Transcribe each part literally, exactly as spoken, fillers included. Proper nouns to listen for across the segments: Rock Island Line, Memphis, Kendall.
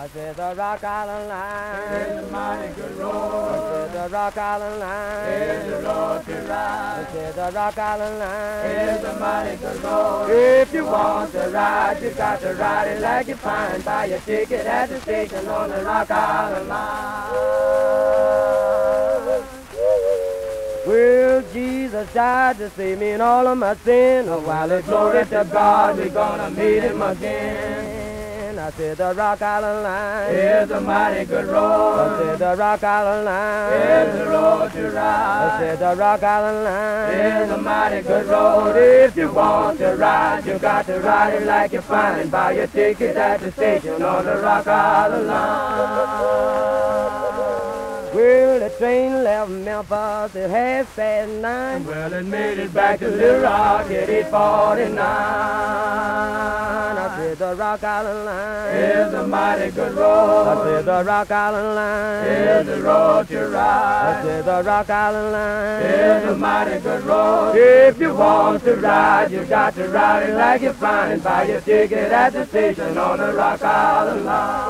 I said the Rock Island Line is a mighty good road. I said the Rock Island Line is a road to ride. I said the Rock Island Line is a mighty good road. If you want to ride, you got to ride it like you find. Buy your ticket at the station on the Rock Island Line. Well, Jesus died to save me and all of my sin. Oh, while it's glory to God, we're gonna meet him again. I said the Rock Island Line is a mighty good road. I said the Rock Island Line is a road to ride. I said the Rock Island Line is a mighty good road. If you want to ride, you got to ride it like you find. Buy your ticket at the station on the Rock Island Line. Well, the train left Memphis at half past nine. Well, it made it back to Little Rock at eight forty-nine. The Rock Island Line is a mighty good road. I said the Rock Island Line is a road to ride. I said the Rock Island Line is a mighty good road. If you want to ride, you got to ride it like you find. Buy your ticket at the station on the Rock Island Line.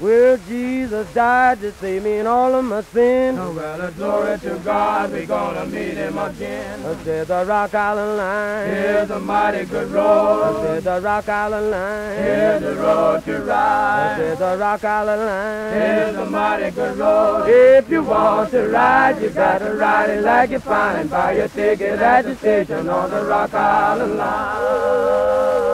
Well, Jesus died to save me and all of my sin. Oh, well, a glory to God, we're gonna meet him again. I said the Rock Island Line is a mighty good road. I said the Rock Island Line is a road to ride. I said the Rock Island Line is a mighty good road. If you want to ride, you gotta ride it like you find. Buy your ticket at the station on the Rock Island Line.